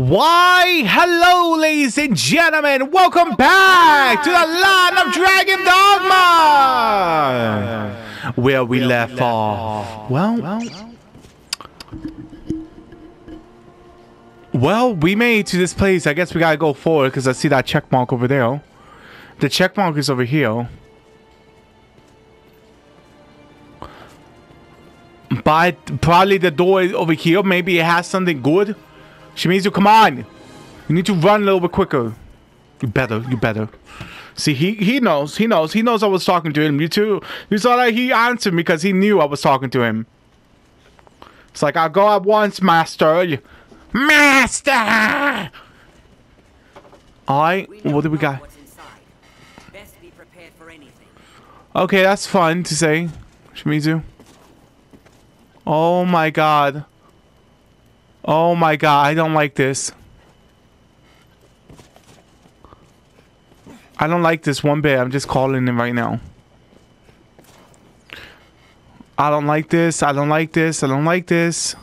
Why, hello, ladies and gentlemen, welcome back to the land of Dragon Dogma! Where we left off. Well, we made it to this place. I guess we gotta go forward because I see that check mark over there. The check mark is over here. But probably the door is over here. Maybe it has something good. Shimizu, come on. You need to run a little bit quicker. You better. See, he knows I was talking to him. You saw that he answered me because he knew I was talking to him. It's like, I'll go at once, master. Master! Alright, what do we got? Best be prepared for anything. Okay, that's fun to say, Shimizu. Oh my god. Oh my god, I don't like this. I don't like this one bit. I'm just calling it right now. I don't like this. I don't like this. I don't like this.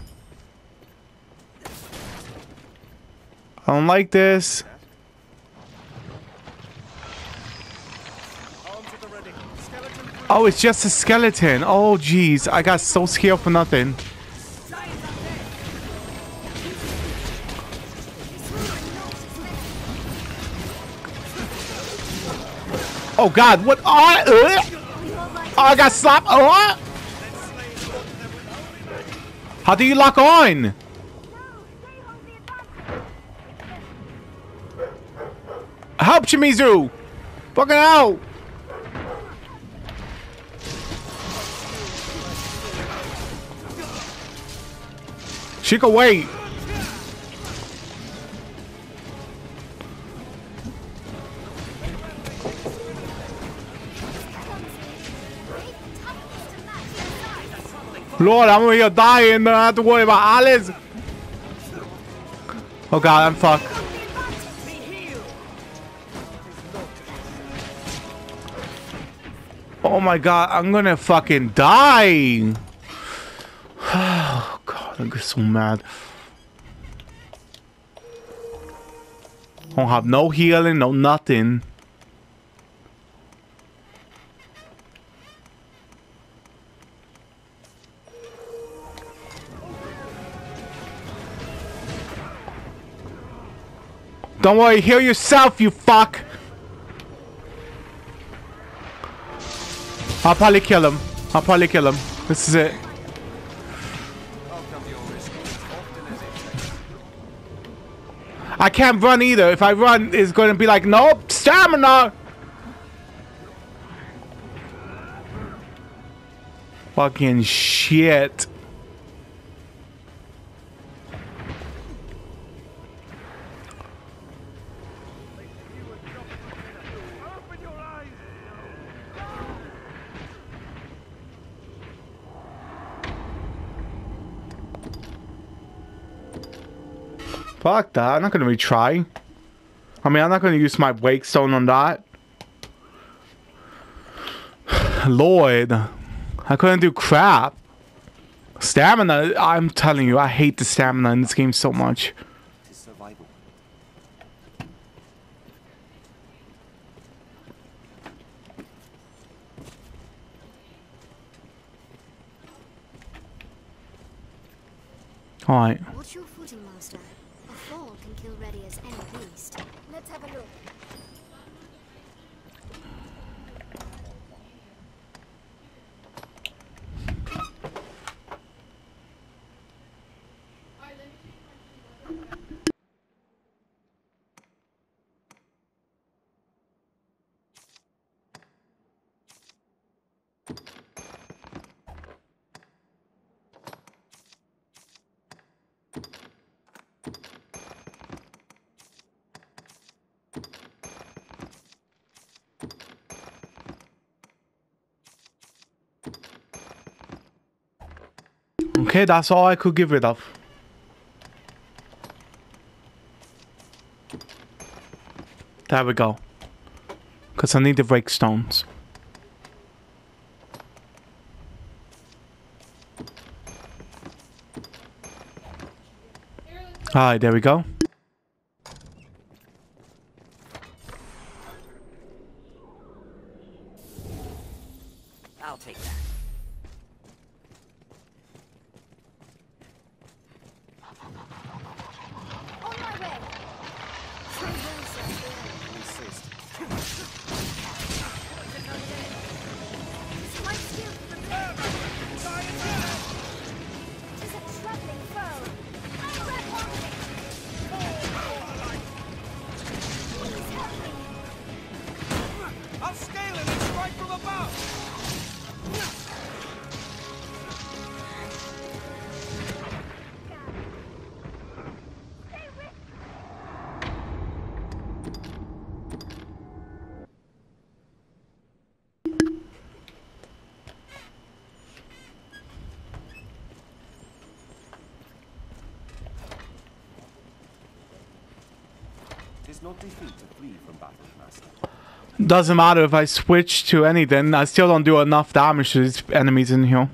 I don't like this. Oh, it's just a skeleton. Oh, jeez. I got so scared for nothing. Oh, God. What? Oh, I got slapped. Oh. How do you lock on? Help, Shimizu. Fucking out. She can wait. Lord, I'm over here dying. Don't have to worry about Alice. Oh god, I'm fucked. Oh my god, I'm gonna fucking die. I get so mad. Don't have no healing, no nothing. Don't worry, heal yourself, you fuck. I'll probably kill him. This is it. I can't run either. If I run, it's going to be like, nope, stamina. Fucking shit. Fuck that, I'm not gonna retry. I mean, I'm not gonna use my wake stone on that. Lloyd, I couldn't do crap. Stamina, I'm telling you, I hate the stamina in this game so much. Alright. What's your footing, master? Ready as any beast. Let's have a look. Okay, that's all I could give it up. There we go. Because I need the break stones. Alright, there we go. I'll take that. On my way. Insist. My skill for the is a troubling foe. I'm red one. Please help me. I'm scaling this right from above! Doesn't matter if I switch to anything, I still don't do enough damage to these enemies in here.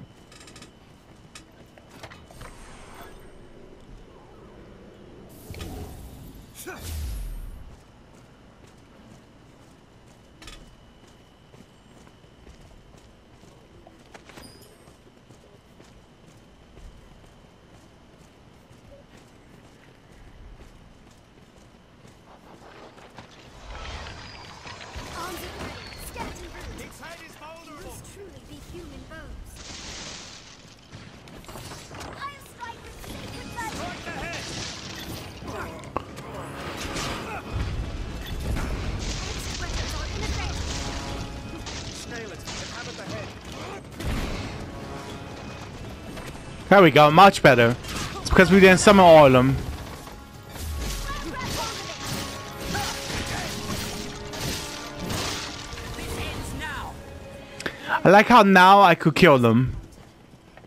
There we go, much better. It's because we didn't summon all of them. I like how now I could kill them.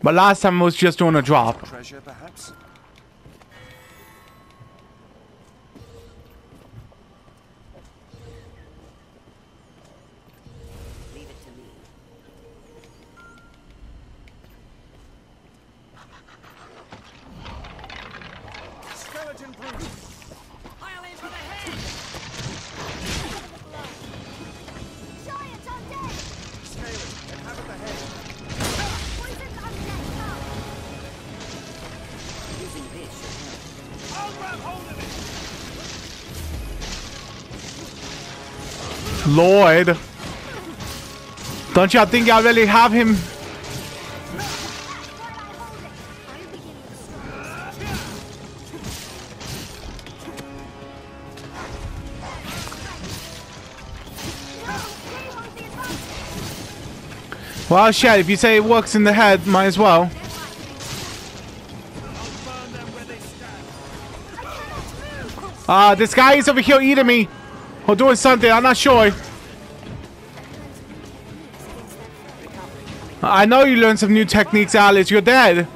But last time I was just doing a drop. Treasure, perhaps? Lloyd, don't y'all think I really have him? Well, Shad, if you say it works in the head, might as well. This guy is over here eating me. Or doing something, I'm not sure. I know you learned some new techniques, Alice. You're dead.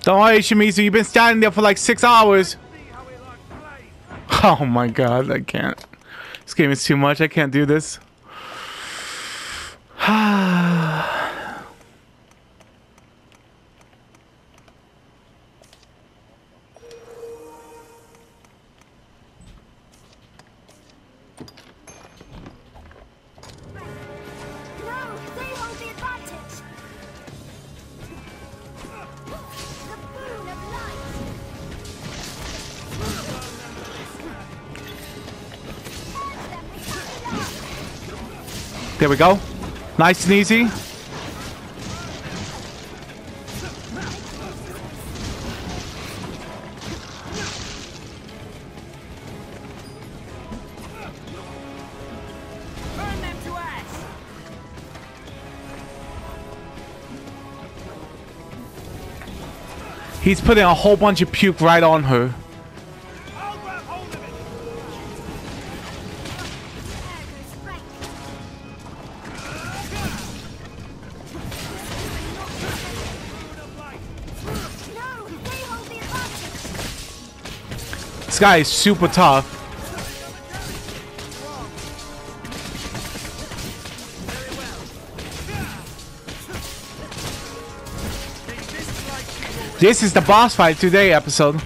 Don't worry, Shimizu. You've been standing there for like 6 hours. Oh my god, I can't. This game is too much. I can't do this. There we go. Nice and easy. He's putting a whole bunch of puke right on her. This guy is super tough. This is the boss fight today episode.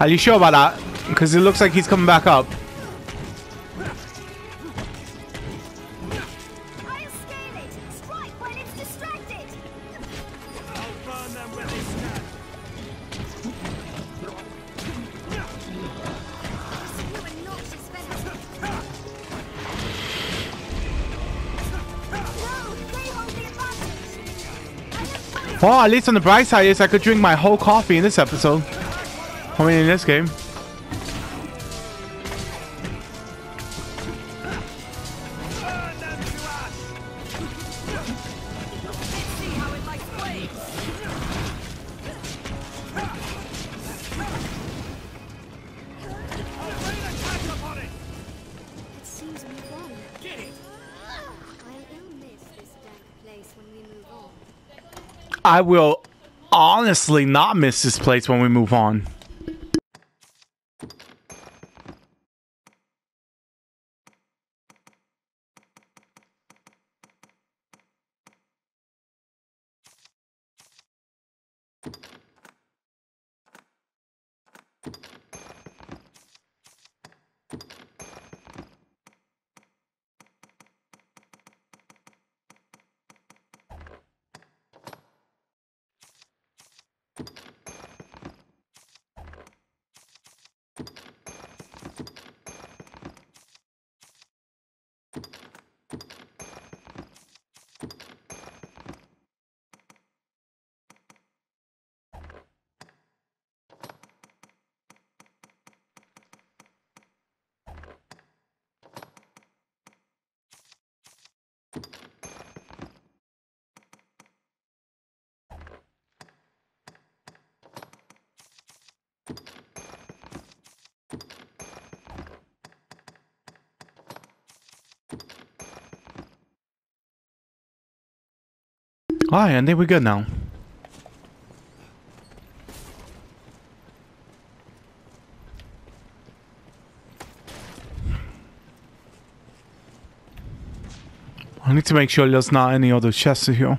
Are you sure about that? Because it looks like he's coming back up. Well, at least on the bright side is I could drink my whole coffee in this episode. I mean, in this game. I will honestly not miss this place when we move on. Alright, and then we're good now. I need to make sure there's not any other chests here.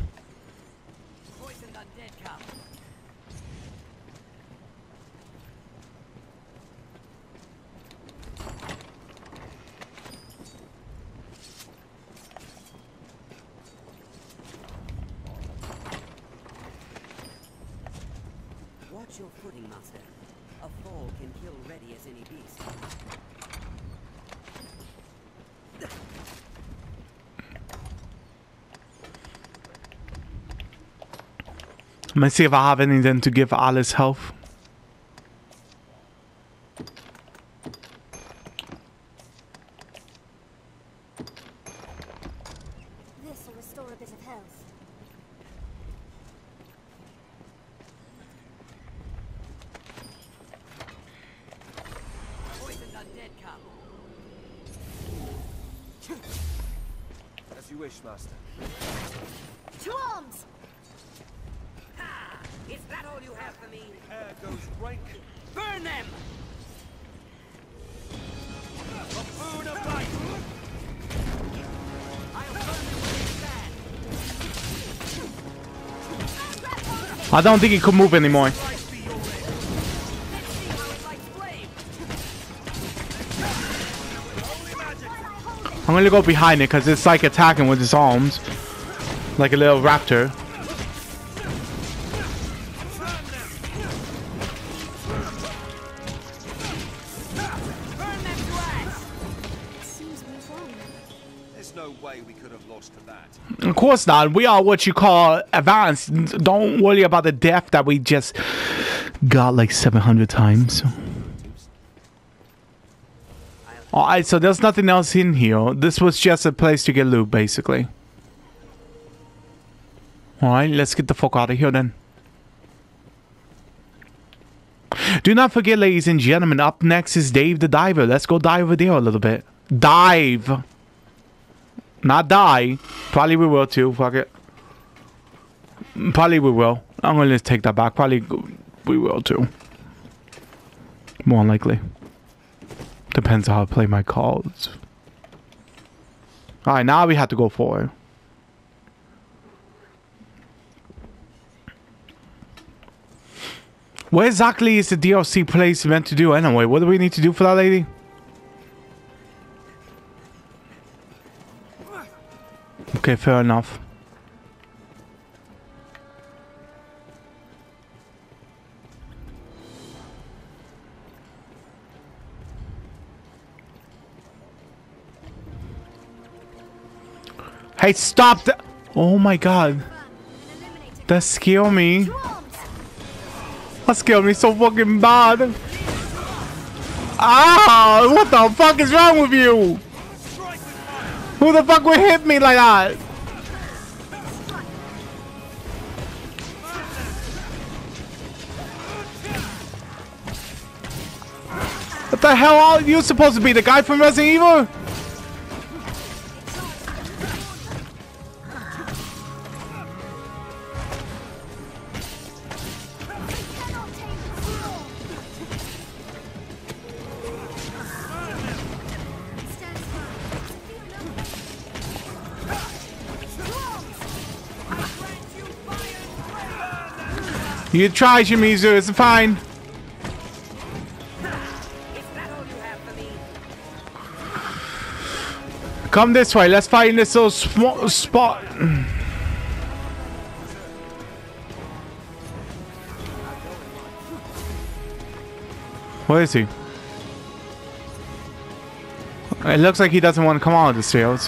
Let's see if I have anything to give Alice health. This will restore a bit of health. Poison undead cup. As you wish, Master. To arms! Is that all you have for me? Air goes rank. Burn them! A food of light! I'll burn you where you stand! I don't think he could move anymore. I'm gonna go behind it because it's like attacking with his arms. Like a little raptor. Of course not. We are what you call advanced. Don't worry about the death that we just got like 700 times. Alright, so there's nothing else in here. This was just a place to get loot, basically. Alright, let's get the fuck out of here then. Do not forget, ladies and gentlemen, up next is Dave the Diver. Let's go dive over there a little bit. Dive. Not die. Probably we will too. Fuck it. Probably we will. I'm going to just take that back. Probably we will too. More than likely. Depends on how I play my cards. Alright, now we have to go forward. What exactly is the DLC place meant to do anyway? What do we need to do for that lady? Okay, fair enough. Hey, stop that! Oh my god. That scared me. That scared me so fucking bad. Ah! What the fuck is wrong with you? Who the fuck would hit me like that? What the hell are you supposed to be? The guy from Resident Evil? You try, Shimizu, it's fine. Come this way, let's find this little spot. Where is he? It looks like he doesn't want to come out of the stairs.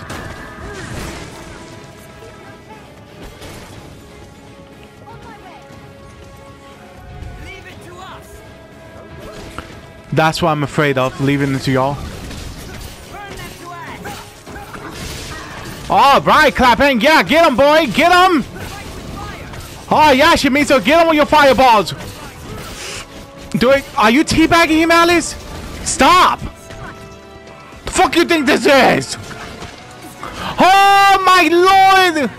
That's what I'm afraid of, leaving it to y'all. All right, clapping. Yeah, get him, boy. Get him. Oh, yeah, Shimizu, get him with your fireballs. Do it. Are you teabagging him, Alice? Stop. The fuck you think this is? Oh, my Lord.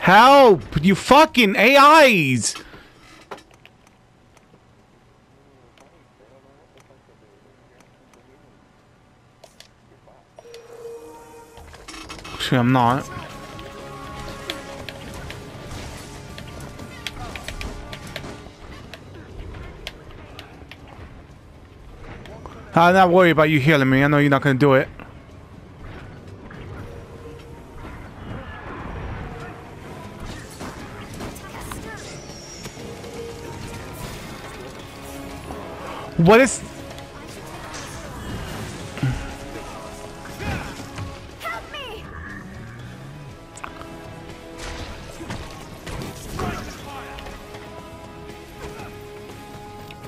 Help! You fucking AIs! Actually, I'm not. I'm not worried about you healing me. I know you're not gonna do it. What is... Help me.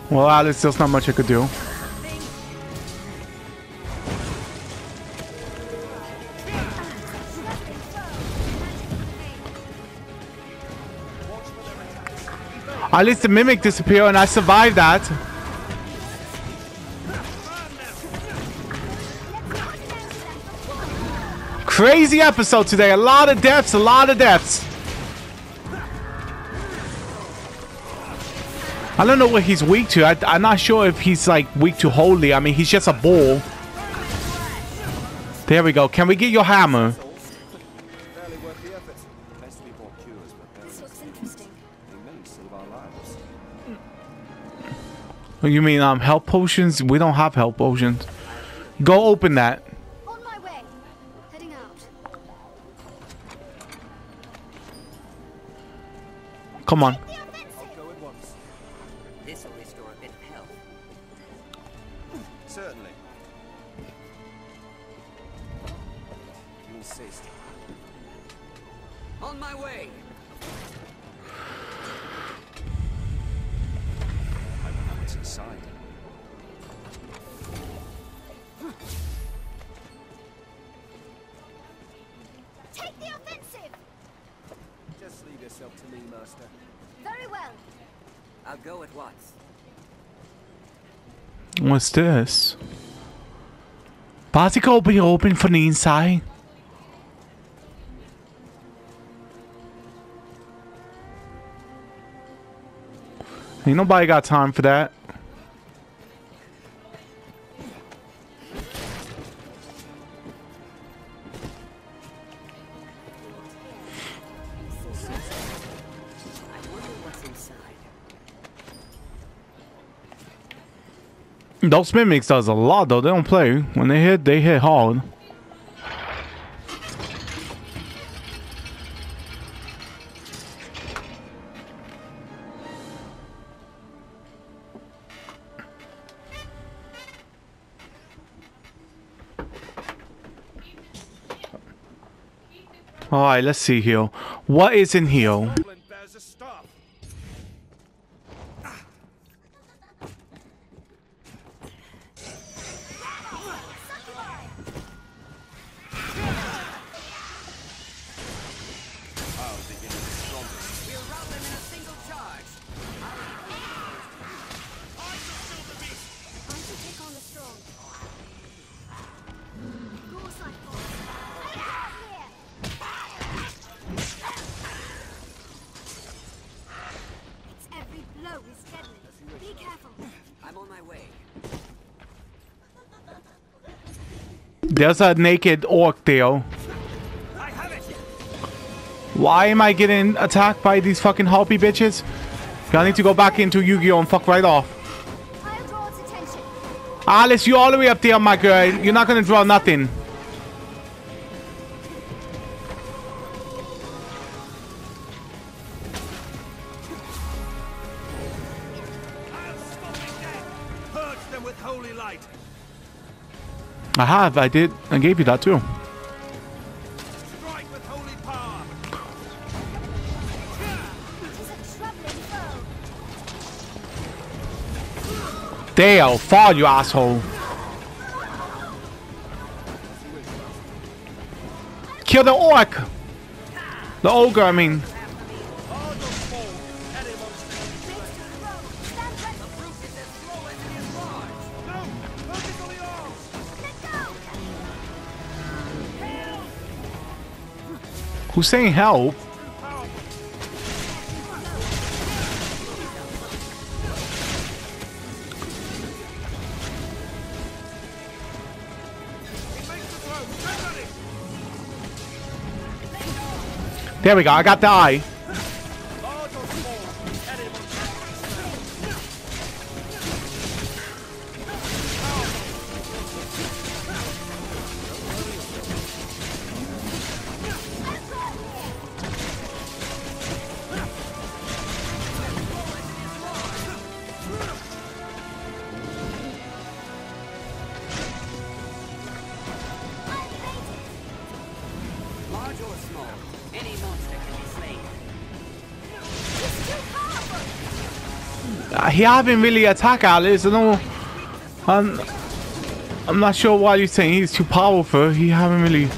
Well, Alice, there's not much I could do. At least the mimic disappeared and I survived that. Crazy episode today. A lot of deaths, a lot of deaths. I don't know what he's weak to. I'm not sure if he's like weak to holy. I mean, he's just a bull. There we go. Can we get your hammer? You mean health potions? We don't have health potions. Go open that. Come on. This will restore a bit of health. Certainly. You insist. On my way. I don't know what's inside. Take the offensive! Just leave yourself to me, Master. Very well. I'll go at once. What's this? Particle be open from the inside. Ain't nobody got time for that. Those mimics does a lot though. They don't play. When they hit hard. All right, let's see here. What is in here? There's a naked orc there. Why am I getting attacked by these fucking harpy bitches? Y'all need to go back into Yu-Gi-Oh and fuck right off. Alice, you're all the way up there, my girl. You're not gonna draw nothing. I have. I did. I gave you that too. Strike with holy power. Dale, fall, you asshole! Kill the orc. The ogre, I mean. Who's saying help? There we go, I got the eye. He haven't really attacked Alice. I don't. I'm not sure why you're saying he's too powerful. He haven't really.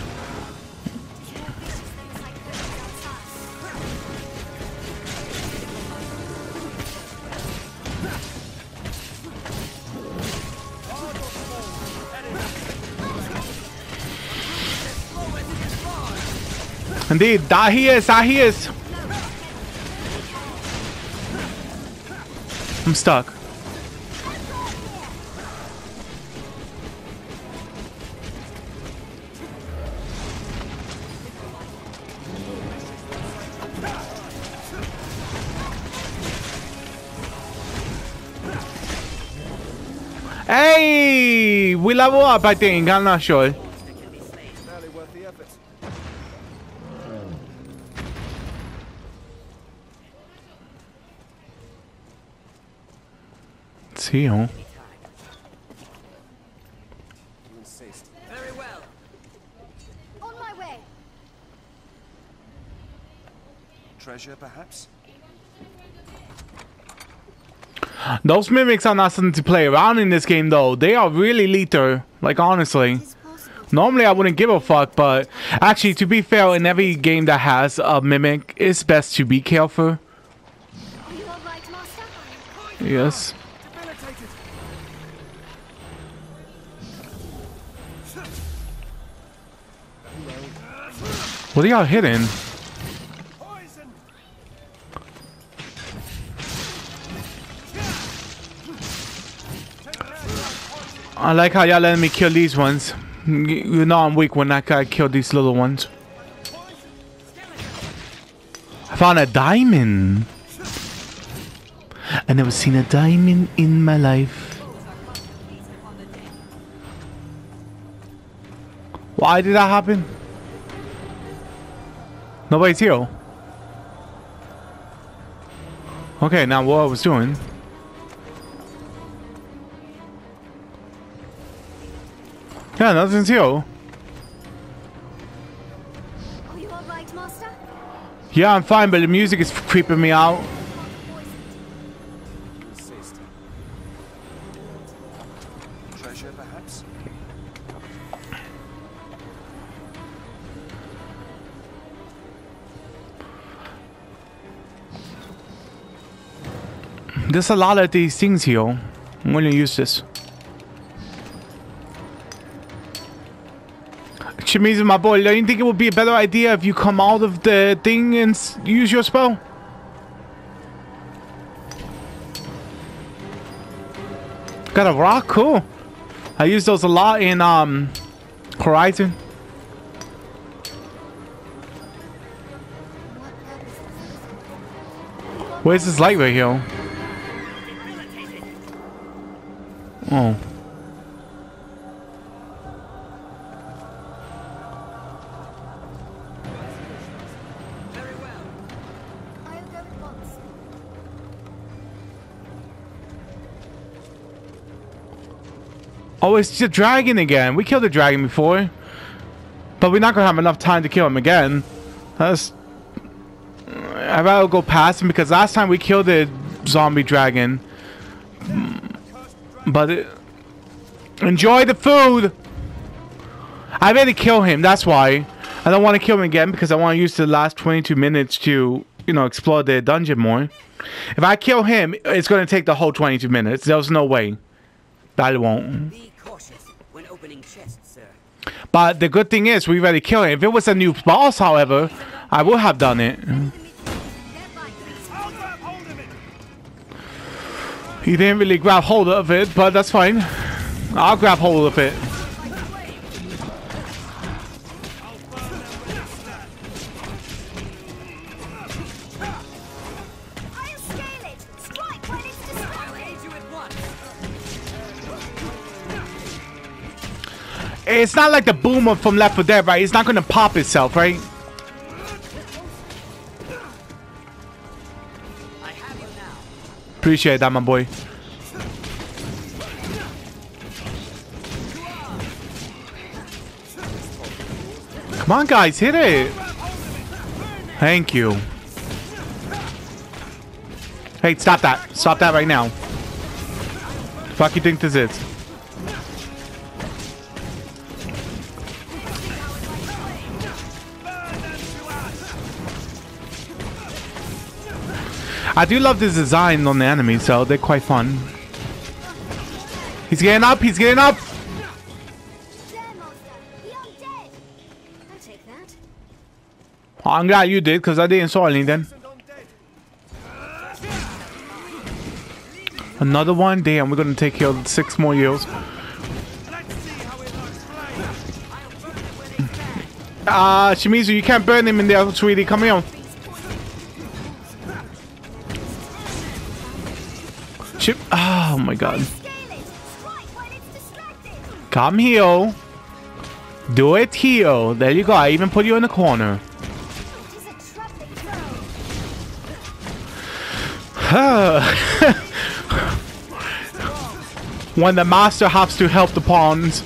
Indeed, that he is. That he is. I'm stuck. Hey, we level up, I think. I'm not sure. You insist. Very well. On my way. Treasure, perhaps? Those mimics are not something to play around in this game, though. They are really lethal. Like, honestly. Normally I wouldn't give a fuck, but actually, to be fair, in every game that has a mimic, it's best to be careful. Yes. What are y'all hitting? I like how y'all letting me kill these ones. You know I'm weak when I gotta kill these little ones. I found a diamond. I never seen a diamond in my life. Why did that happen? Nobody's here. Okay, now what I was doing. Yeah, nothing's here. Are you all right, Master? Yeah, I'm fine, but the music is creeping me out. Treasure, perhaps? There's a lot of these things here. I'm gonna use this. Shimizu, my boy, don't you think it would be a better idea if you come out of the thing and use your spell? Got a rock? Cool. I use those a lot in Horizon. Where's this light right here? Oh. Oh, it's the dragon again. We killed the dragon before, but we're not gonna have enough time to kill him again. I'd rather go past him, because last time we killed the zombie dragon. But enjoy the food. I had to kill him. That's why I don't want to kill him again, because I want to use the last 22 minutes to, you know, explore the dungeon more. If I kill him, it's gonna take the whole 22 minutes. There's no way. That won't. Be cautious when opening chests, sir. But the good thing is, we already killed it. If it was a new boss, however, I would have done it. He didn't really grab hold of it, but that's fine. I'll grab hold of it. It's not like the boomer from Left 4 Dead, right? It's not gonna pop itself, right? I have you now. Appreciate that, my boy. Come on, guys, hit it. Thank you. Hey, stop that. Stop that right now. The fuck you think this is? I do love this design on the enemy, so they're quite fun. He's getting up, he's getting up! Oh, I'm glad you did, because I didn't saw anything. Another one? Damn, we're gonna take care of 6 more yields. Shimizu, you can't burn him in there, sweetie. Come here. Oh my god. Come here. Do it here. There you go. I even put you in the corner. When the master has to help the pawns.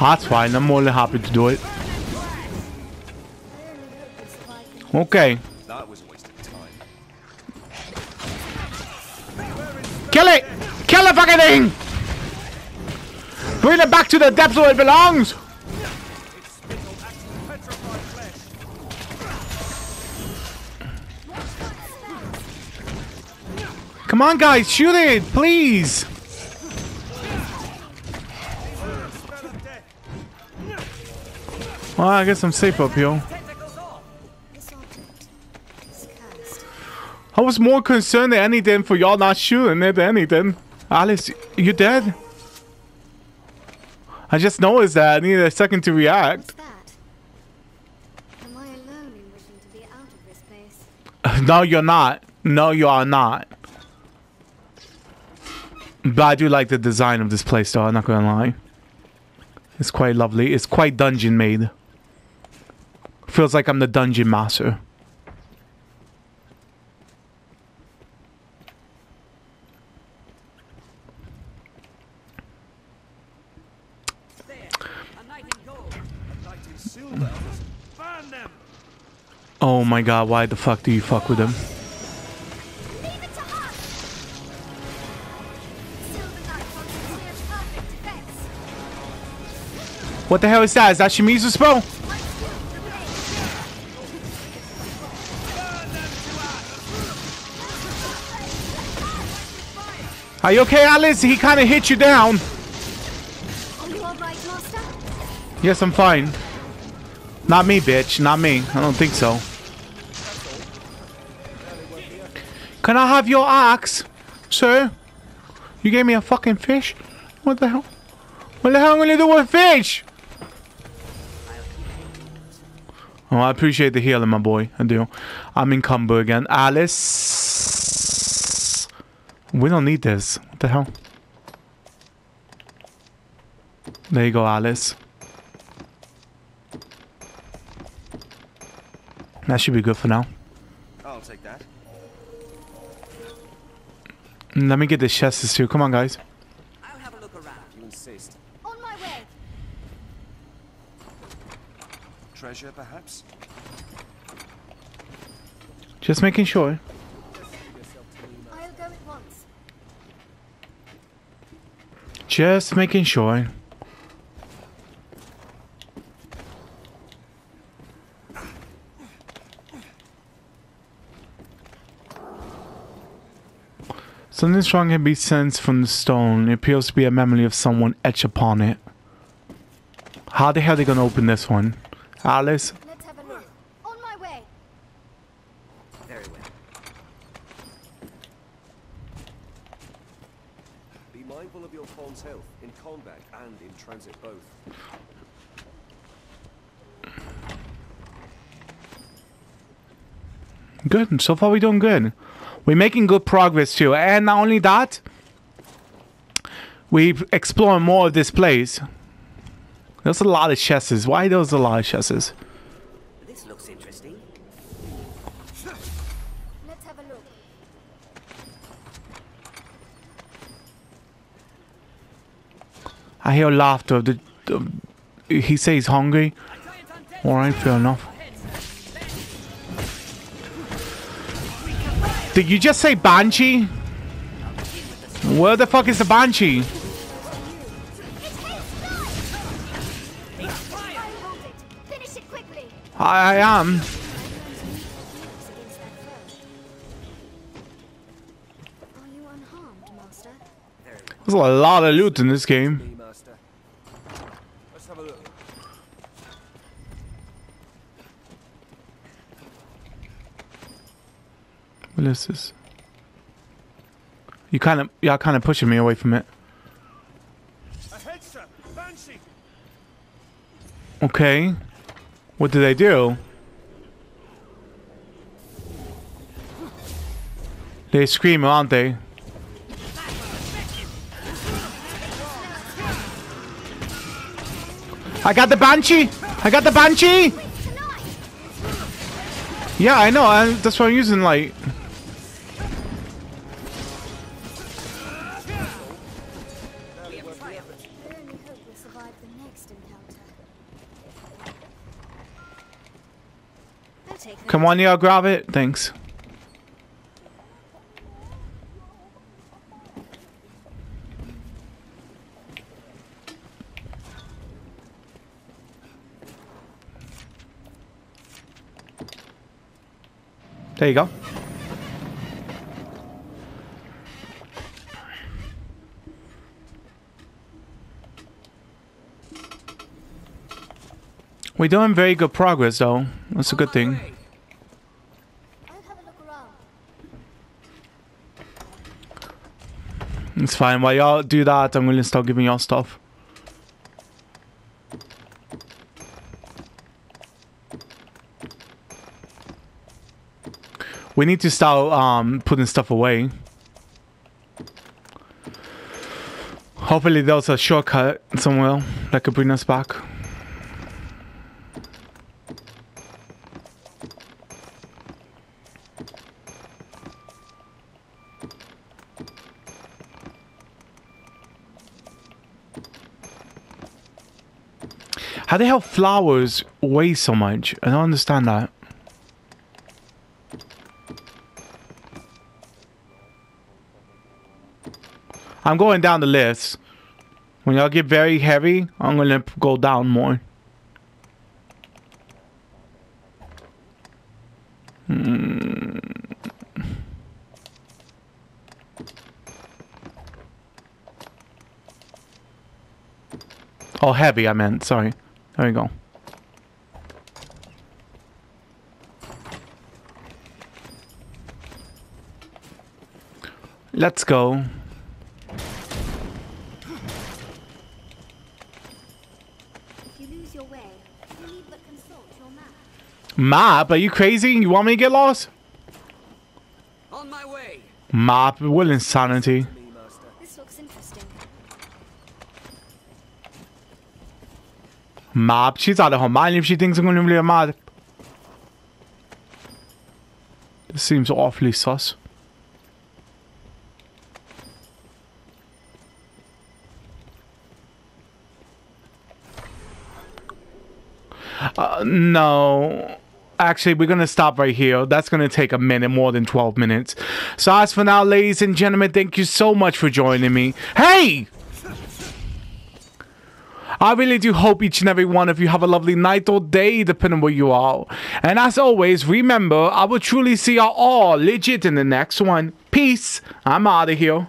That's fine. I'm more than happy to do it. Okay. Kill it! Kill the fucking thing! Bring it back to the depths where it belongs! Come on, guys, shoot it, please! Well, I guess I'm safe up here. I was more concerned than anything for y'all not shooting it than anything. Alice, you dead? I just noticed that. I needed a second to react. Am I alone in wishing to be out of this place? No, you're not. No, you are not. But I do like the design of this place, though. I'm not gonna lie. It's quite lovely. It's quite dungeon made. Feels like I'm the dungeon master. Oh my god, why the fuck do you fuck with them? What the hell is that? Is that Shimizu's spell? Are you okay, Alice? He kind of hit you down. Are you all right, Master? Yes, I'm fine. Not me, bitch. Not me. I don't think so. Can I have your axe, sir? You gave me a fucking fish? What the hell? What the hell am I gonna do with fish? Oh, I appreciate the healing, my boy. I do. I'm in combo again. Alice. We don't need this. What the hell? There you go, Alice. That should be good for now. I'll take that. Let me get the chests too. Come on, guys. I'll have a look around. You insist. On my way. Treasure, perhaps? Just making sure. I'll go at once. Just making sure. Something strong can be sensed from the stone. It appears to be a memory of someone etched upon it. How the hell are they gonna open this one? Alice? Let's have a look. On my way. Very well. Be mindful of your fawn's health in combat and in transit both. Good. So far we're doing good. We're making good progress too, and not only that, we explore more of this place. There's a lot of chests. Why there's a lot of chests? This looks interesting. Let's have a look. I hear laughter. He says he's hungry. All right, fair enough. Did you just say Banshee? Where the fuck is the Banshee? I am. There's a lot of loot in this game. What is this? You kind of, y'all kind of pushing me away from it. Okay. What do they do? They scream, aren't they? I got the Banshee! I got the Banshee! Yeah, I know. That's why I'm using, like... Come on, y'all, grab it. Thanks. There you go. We're doing very good progress, though. That's a good thing. It's fine. While y'all do that, I'm gonna start giving y'all stuff. We need to start putting stuff away. Hopefully there's a shortcut somewhere that could bring us back. How the hell flowers weigh so much? I don't understand that. I'm going down the list. When y'all get very heavy, I'm gonna go down more. Oh, heavy, I meant. Sorry. There you go. Let's go. Map? Are you crazy? You want me to get lost? On my way. Map? What insanity. This looks interesting. Map? She's out of her mind if she thinks I'm going to be a map. This seems awfully sus. No. Actually, we're going to stop right here. That's going to take a minute, more than 12 minutes. So as for now, ladies and gentlemen, thank you so much for joining me. Hey! I really do hope each and every one of you have a lovely night or day, depending on where you are. And as always, remember, I will truly see you all legit in the next one. Peace. I'm out of here.